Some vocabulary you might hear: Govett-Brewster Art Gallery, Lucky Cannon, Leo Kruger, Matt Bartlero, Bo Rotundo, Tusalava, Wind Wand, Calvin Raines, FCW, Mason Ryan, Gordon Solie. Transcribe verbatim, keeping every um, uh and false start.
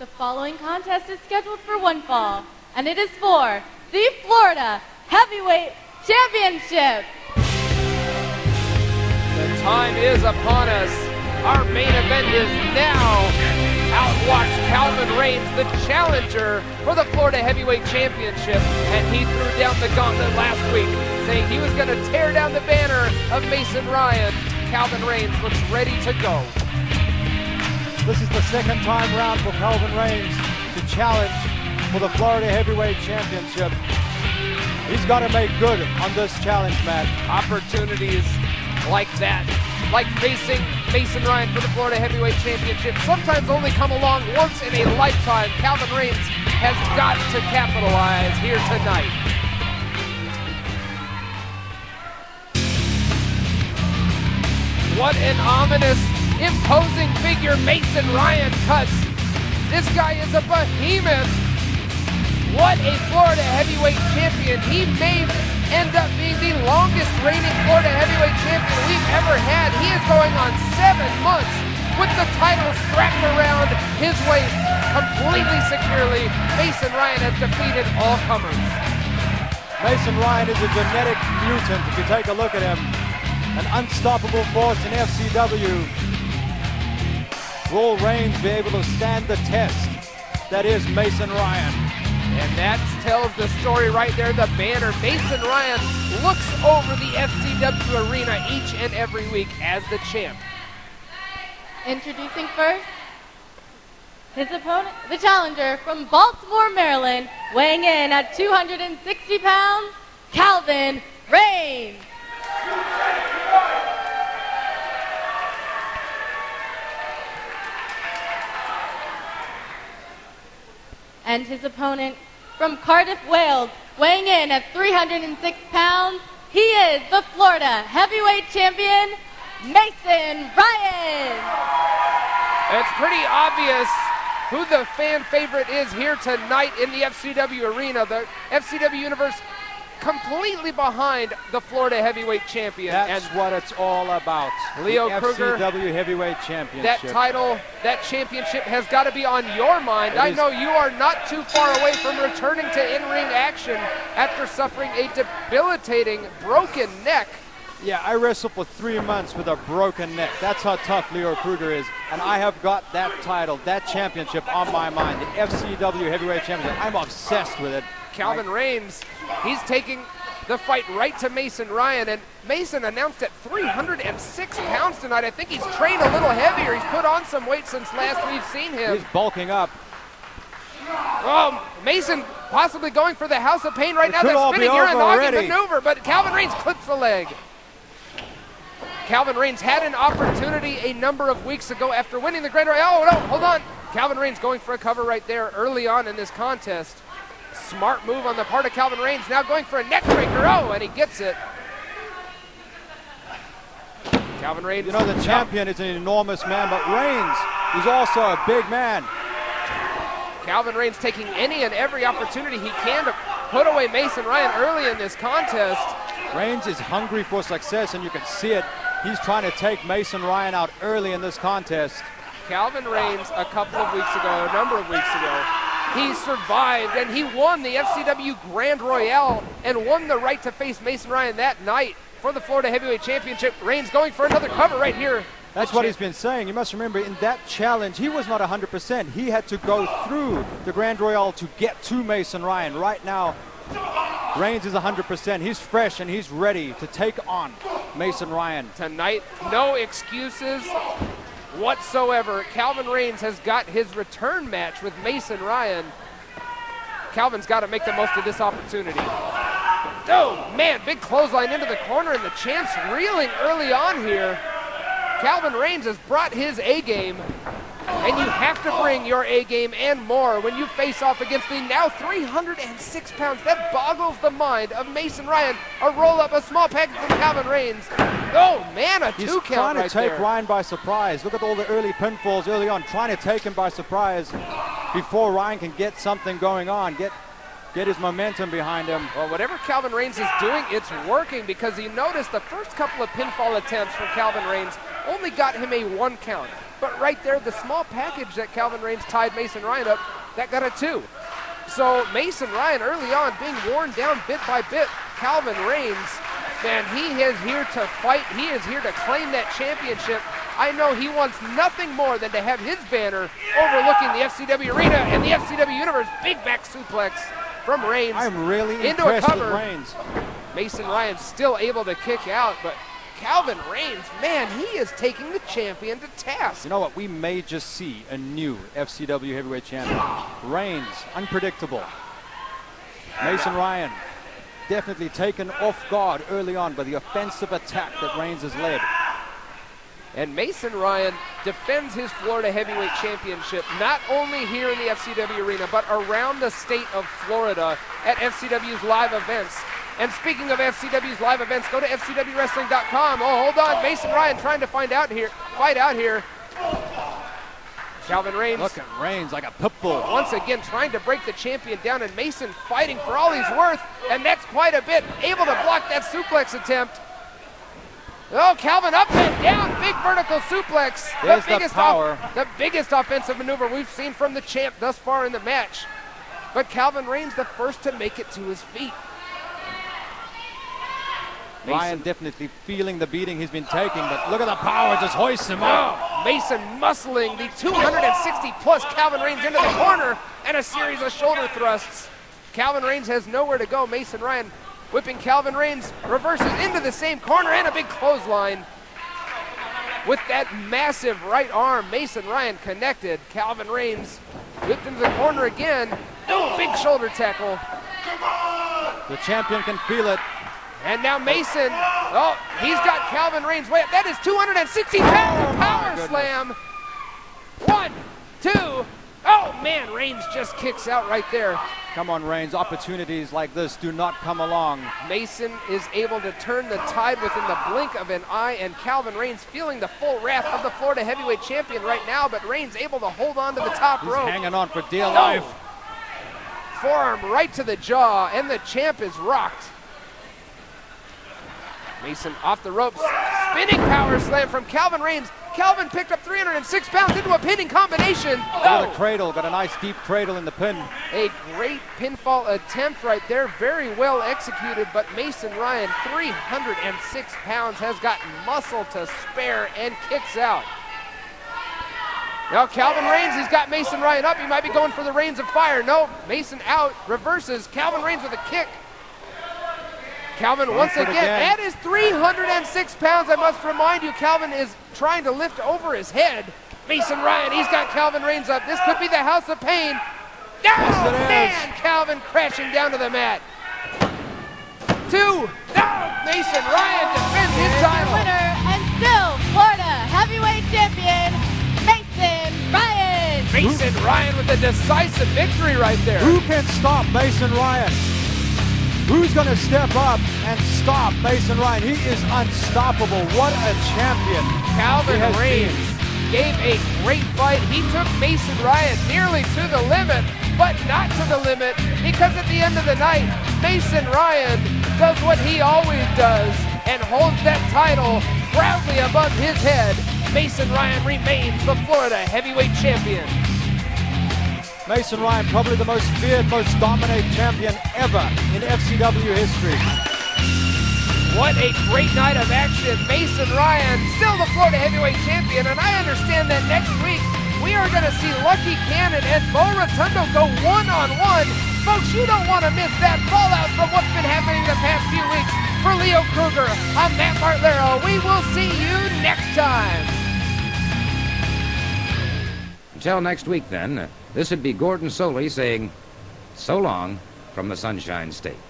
The following contest is scheduled for one fall, and it is for the Florida Heavyweight Championship. The time is upon us. Our main event is now. Outwatch Calvin Raines, the challenger for the Florida Heavyweight Championship, and he threw down the gauntlet last week, saying he was going to tear down the banner of Mason Ryan. Calvin Raines looks ready to go. This is the second time round for Calvin Raines to challenge for the Florida Heavyweight Championship. He's got to make good on this challenge, Matt. Opportunities like that, like facing Mason Ryan for the Florida Heavyweight Championship, sometimes only come along once in a lifetime. Calvin Raines has got to capitalize here tonight. What an ominous, imposing figure Mason Ryan cuts. This guy is a behemoth. What a Florida heavyweight champion. He may end up being the longest reigning Florida heavyweight champion we've ever had. He is going on seven months with the title strapped around his waist completely securely. Mason Ryan has defeated all comers. Mason Ryan is a genetic mutant, if you take a look at him. An unstoppable force in F C W. Will Raines be able to stand the test? That is Mason Ryan. And that tells the story right there, the banner. Mason Ryan looks over the F C W arena each and every week as the champ. Introducing first, his opponent, the challenger from Baltimore, Maryland, weighing in at two hundred sixty pounds, Calvin Raines. And his opponent from Cardiff, Wales, weighing in at three hundred six pounds, he is the Florida Heavyweight Champion, Mason Ryan. It's pretty obvious who the fan favorite is here tonight in the F C W arena. The F C W Universe completely behind the Florida Heavyweight Champion. That's and what it's all about. Leo Kruger, F C W Heavyweight Championship. That title, that championship has got to be on your mind. It I is. know you are not too far away from returning to in-ring action after suffering a debilitating broken neck. Yeah, I wrestled for three months with a broken neck. That's how tough Leo Kruger is. And I have got that title, that championship on my mind, the F C W Heavyweight Championship. I'm obsessed with it. Calvin Raines, he's taking the fight right to Mason Ryan, and Mason announced at three hundred six pounds tonight. I think he's trained a little heavier. He's put on some weight since last we've seen him. He's bulking up. Oh, Mason possibly going for the House of Pain right it now. They're spinning here and knocking maneuver, but Calvin Raines clips the leg. Calvin Raines had an opportunity a number of weeks ago after winning the Grand Royal. Oh, no, hold on. Calvin Raines going for a cover right there early on in this contest. Smart move on the part of Calvin Raines, now going for a neck breaker. Oh, and he gets it. Calvin Raines. You know, the champion is an enormous man, but Raines is also a big man. Calvin Raines taking any and every opportunity he can to put away Mason Ryan early in this contest. Raines is hungry for success, and you can see it. He's trying to take Mason Ryan out early in this contest. Calvin Raines, a couple of weeks ago, a number of weeks ago, he survived, and he won the F C W Grand Royale and won the right to face Mason Ryan that night for the Florida Heavyweight Championship. Raines going for another cover right here. That's what he's been saying. You must remember, in that challenge, he was not one hundred percent. He had to go through the Grand Royale to get to Mason Ryan. Right now, Raines is one hundred percent. He's fresh, and he's ready to take on Mason Ryan. Tonight, no excuses whatsoever. Calvin Raines has got his return match with Mason Ryan. Calvin's got to make the most of this opportunity. Oh, man, big clothesline into the corner, and the champ's reeling early on here. Calvin Raines has brought his A-game, and you have to bring your A-game and more when you face off against the now three hundred six pounds. That boggles the mind of Mason Ryan. A roll-up, a small package from Calvin Raines. Oh, man, a two-count right there. He's trying to take Ryan by surprise. Look at all the early pinfalls early on, trying to take him by surprise before Ryan can get something going on, get, get his momentum behind him. Well, whatever Calvin Raines is doing, it's working, because you notice the first couple of pinfall attempts from Calvin Raines only got him a one-count. But right there, the small package that Calvin Raines tied Mason Ryan up, that got a two. So Mason Ryan early on being worn down bit by bit. Calvin Raines, man, he is here to fight. He is here to claim that championship. I know he wants nothing more than to have his banner overlooking the F C W arena and the F C W universe. Big back suplex from Raines. I'm really into impressed a cover. With Raines. Mason Ryan still able to kick out, but Calvin Raines, man, he is taking the champion to task. You know what? We may just see a new F C W heavyweight champion. Raines, unpredictable. Mason Ryan, definitely taken off guard early on by the offensive attack that Raines has led. And Mason Ryan defends his Florida heavyweight championship, not only here in the F C W arena, but around the state of Florida at F C W's live events. And speaking of F C W's live events, go to F C W wrestling dot com. Oh, hold on, Mason Ryan trying to find out here, fight out here. Calvin Raines. Look at Raines like a pit bull. Once again, trying to break the champion down, and Mason fighting for all he's worth, and that's quite a bit. Able to block that suplex attempt. Oh, Calvin up and down, big vertical suplex. There's the biggest the power. The biggest offensive maneuver we've seen from the champ thus far in the match. But Calvin Raines the first to make it to his feet. Mason. Ryan definitely feeling the beating he's been taking, but look at the power, just hoists him up. Mason muscling the two hundred sixty plus Calvin Raines into the corner, and a series of shoulder thrusts. Calvin Raines has nowhere to go. Mason Ryan whipping Calvin Raines, reverses into the same corner, and a big clothesline. With that massive right arm, Mason Ryan connected. Calvin Raines whipped into the corner again. Oh, big shoulder tackle. The champion can feel it. And now Mason, oh, he's got Calvin Raines way up. That is two hundred sixty pounds power oh slam. One, two. Oh, man, Raines just kicks out right there. Come on, Raines. Opportunities like this do not come along. Mason is able to turn the tide within the blink of an eye, and Calvin Raines feeling the full wrath of the Florida heavyweight champion right now, but Raines able to hold on to the top He's rope. He's hanging on for dear no. life. Forearm right to the jaw, and the champ is rocked. Mason off the ropes. Spinning power slam from Calvin Raines. Calvin picked up three hundred six pounds into a pinning combination. Oh, the cradle, got a nice deep cradle in the pin. A great pinfall attempt right there, very well executed, but Mason Ryan, three hundred six pounds, has got muscle to spare and kicks out. Now Calvin Raines, he's got Mason Ryan up. He might be going for the Rains of Fire. No, Mason out, reverses. Calvin Raines with a kick. Calvin once again, that is three hundred six pounds. I must remind you, Calvin is trying to lift over his head. Mason Ryan, he's got Calvin Raines up. This could be the House of Pain. Oh, man, Calvin crashing down to the mat. Two, oh, Mason Ryan defends his title. Winner and still Florida heavyweight champion, Mason Ryan. Mason Ryan with a decisive victory right there. Who can stop Mason Ryan? Who's going to step up and stop Mason Ryan? He is unstoppable. What a champion. Calvin Raines gave a great fight. He took Mason Ryan nearly to the limit, but not to the limit, because at the end of the night, Mason Ryan does what he always does and holds that title proudly above his head. Mason Ryan remains the Florida heavyweight champion. Mason Ryan, probably the most feared, most dominant champion ever in F C W history. What a great night of action. Mason Ryan, still the Florida heavyweight champion, and I understand that next week we are going to see Lucky Cannon and Bo Rotundo go one-on-one. Folks, you don't want to miss that fallout from what's been happening the past few weeks. For Leo Kruger, I'm Matt Bartlero. We will see you next time. Until next week, then. This would be Gordon Solie saying so long from the Sunshine State.